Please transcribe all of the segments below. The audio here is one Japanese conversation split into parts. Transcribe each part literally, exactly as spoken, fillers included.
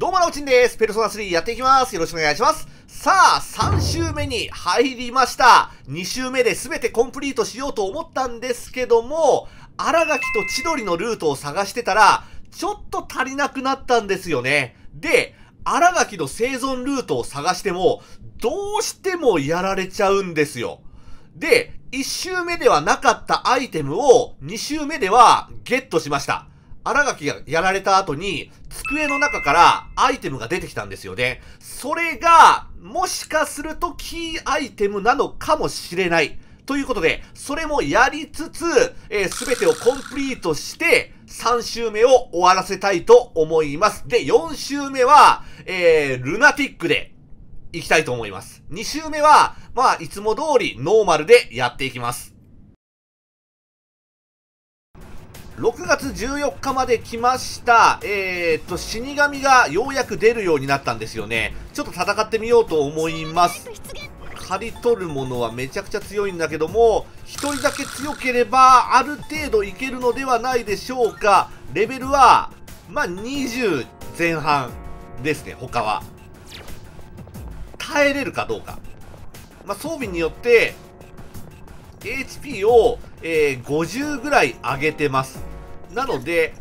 どうも、なおちんです。ペルソナスリーやっていきます。よろしくお願いします。さあ、さん週目に入りました。に週目で全てコンプリートしようと思ったんですけども、新垣と千鳥のルートを探してたら、ちょっと足りなくなったんですよね。で、新垣の生存ルートを探しても、どうしてもやられちゃうんですよ。で、いち周目ではなかったアイテムをに周目ではゲットしました。新垣がやられた後に、机の中からアイテムが出てきたんですよね。それが、もしかするとキーアイテムなのかもしれない。ということで、それもやりつつ、えー、全てをコンプリートして、さん周目を終わらせたいと思います。で、よん周目は、えー、ルナティックでいきたいと思います。に周目は、まあ、いつも通りノーマルでやっていきます。ろくがつじゅうよっかまで来ました。えー、っと、死神がようやく出るようになったんですよね。ちょっと戦ってみようと思います。刈り取るものはめちゃくちゃ強いんだけども、ひとりだけ強ければある程度いけるのではないでしょうか。レベルは、まあ、にじゅうぜんはんですね、他は。耐えれるかどうか。まあ、装備によって、エイチピー を、えー、ごじゅうぐらい上げてます。なので、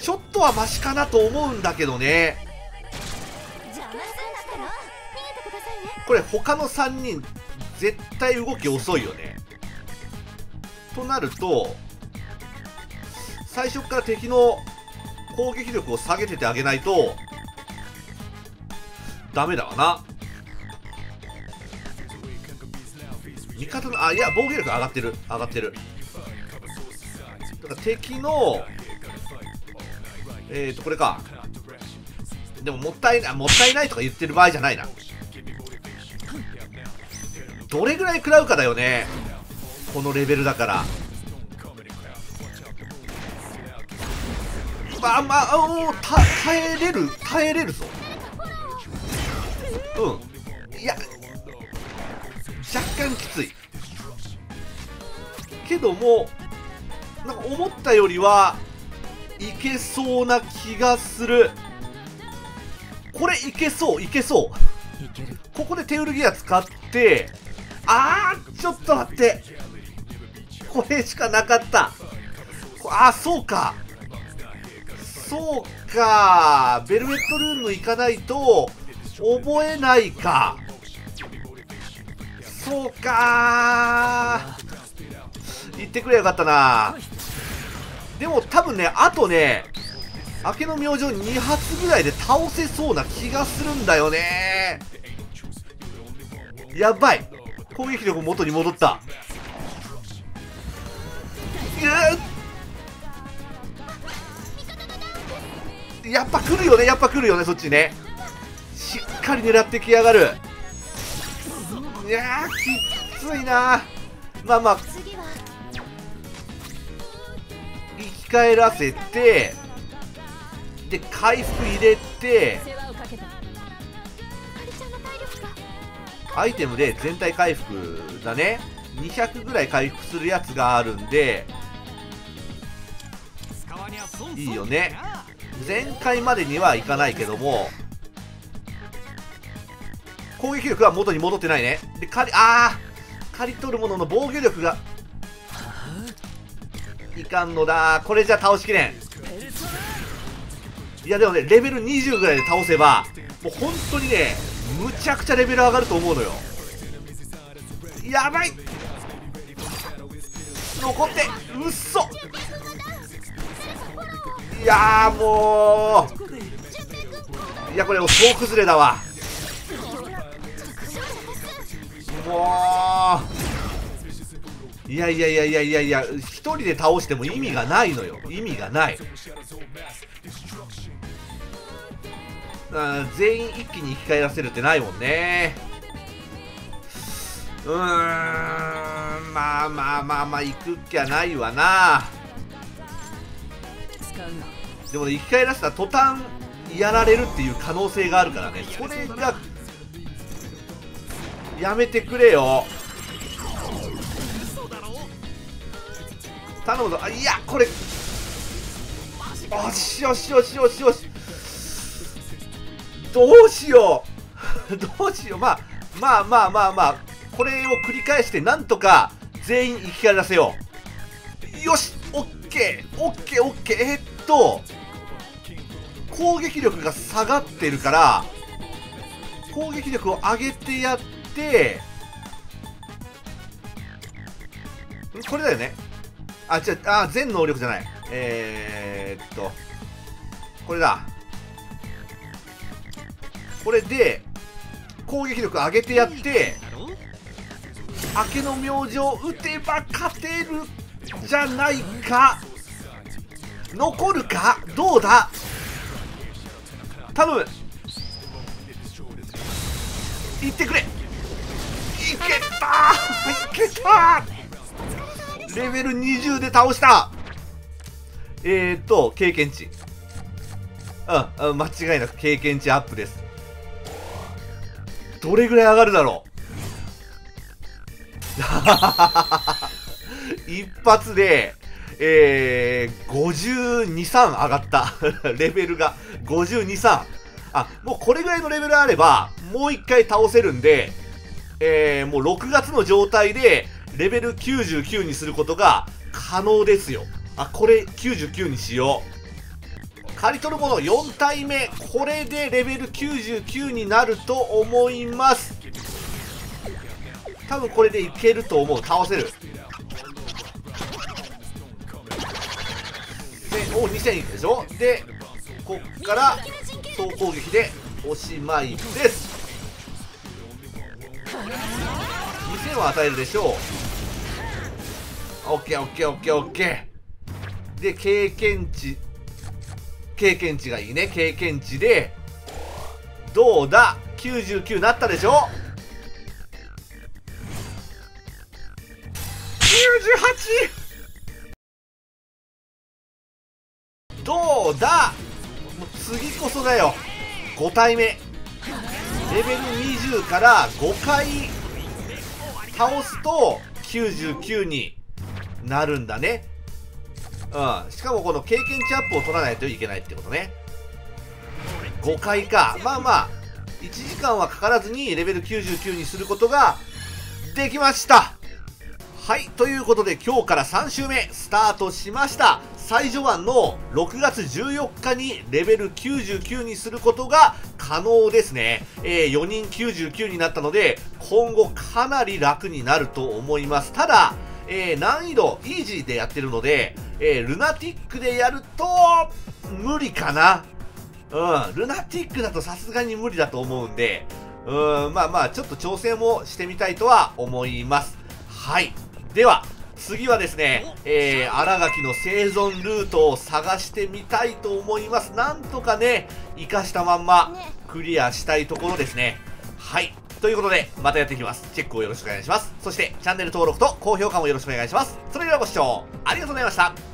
ちょっとはマシかなと思うんだけどね。これ他のさんにん、絶対動き遅いよね。となると、最初から敵の攻撃力を下げててあげないと、ダメだわな。味方の、あ、いや、防御力上がってる。上がってる。だから敵の、えーと、これか。でも、もったいない、もったいないとか言ってる場合じゃないな。どれぐらい食らうかだよね。このレベルだから。まあまあ、おお、耐えれる、耐えれるぞ。うん。いや、若干きついけども、なんか思ったよりはいけそうな気がする。これいけそう、いけそう。ここでテウルギア使って、あー、ちょっと待って、これしかなかった。あ、そうかそうか、ベルベットルーム行かないと覚えないか。そうかー、言ってくれよかったな。でも多分ね、あとね、明けの明星に発ぐらいで倒せそうな気がするんだよね。やばい、攻撃力元に戻った。やっぱ来るよね、やっぱ来るよね、そっちね。しっかり狙ってきやがる。いやー、きついなー。まあまあ、生き返らせて、で回復入れて、アイテムで全体回復だね。にひゃくぐらい回復するやつがあるんでいいよね。全開までにはいかないけども、攻撃力は元に戻ってないね。で、刈り、あー、刈り取るものの防御力がいかんのだ。これじゃ倒しきれん。いやでもね、レベルにじゅうぐらいで倒せばもう本当にね、むちゃくちゃレベル上がると思うのよ。やばい、残って、うっそ。いやー、もう、いや、これ総崩れだわ。もう、いやいやいやいやいやいや、一人で倒しても意味がないのよ。意味がない。あ、全員一気に生き返らせるってないもんね。うーん、まあまあまあまあ、行くっきゃないわな。でもね、生き返らせたら途端やられるっていう可能性があるからね。それがやめてくれよ、頼むぞ。あ、いや、これ、よしよしよしよしよし、どうしようどうしよう、まあ、まあまあまあまあ、これを繰り返してなんとか全員生き返らせよう。よし、オッケーオッケーオッケー。えー、っと攻撃力が下がってるから攻撃力を上げてやって、これだよね。あ、違う、あ、全能力じゃない。えー、っとこれだ。これで攻撃力上げてやって、明けの明星を打てば勝てるじゃないか。残るかどうだ、頼む、行ってくれ。いけたーいけたー。レベルにじゅうで倒した。えーっと経験値、うん、うん、間違いなく経験値アップです。どれぐらい上がるだろう一発で、えー、ごじゅうに、さん上がったレベルがごじゅうに、さん。あ、もうこれぐらいのレベルあればもう一回倒せるんで、えー、もうろくがつの状態でレベルきゅうじゅうきゅうにすることが可能ですよ。あ、これきゅうじゅうきゅうにしよう。刈り取るものよん体目、これでレベルきゅうじゅうきゅうになると思います。多分これでいけると思う。倒せる。で、お、にせんいくでしょ。で、こっから総攻撃でおしまいです。にせんは与えるでしょう。 オーケーオーケーオーケーオーケー で、経験値、経験値がいいね。経験値でどうだ、きゅうじゅうきゅうなったでしょ。きゅうじゅうはち! どうだ、もう次こそだよ。ご体目レベルにじゅうからご回倒すときゅうじゅうきゅうになるんだね。うん、しかもこの経験値アップを取らないといけないってことね。ご回か。まあまあいちじかんはかからずにレベルきゅうじゅうきゅうにすることができました。はい、ということで今日からさん週目スタートしました。最序盤のろくがつじゅうよっかにレベルきゅうじゅうきゅうにすることが可能ですね。えー、よにんきゅうじゅうきゅうになったので今後かなり楽になると思います。ただ、えー、難易度イージーでやってるので、えー、ルナティックでやると無理かな。うん、ルナティックだとさすがに無理だと思うんで、うーん、まあまあちょっと調整もしてみたいとは思います。はい、では次はですね、えー、新垣の生存ルートを探してみたいと思います。なんとかね、生かしたまんまクリアしたいところですね。はい、ということでまたやっていきます。チェックをよろしくお願いします。そしてチャンネル登録と高評価もよろしくお願いします。それではご視聴ありがとうございました。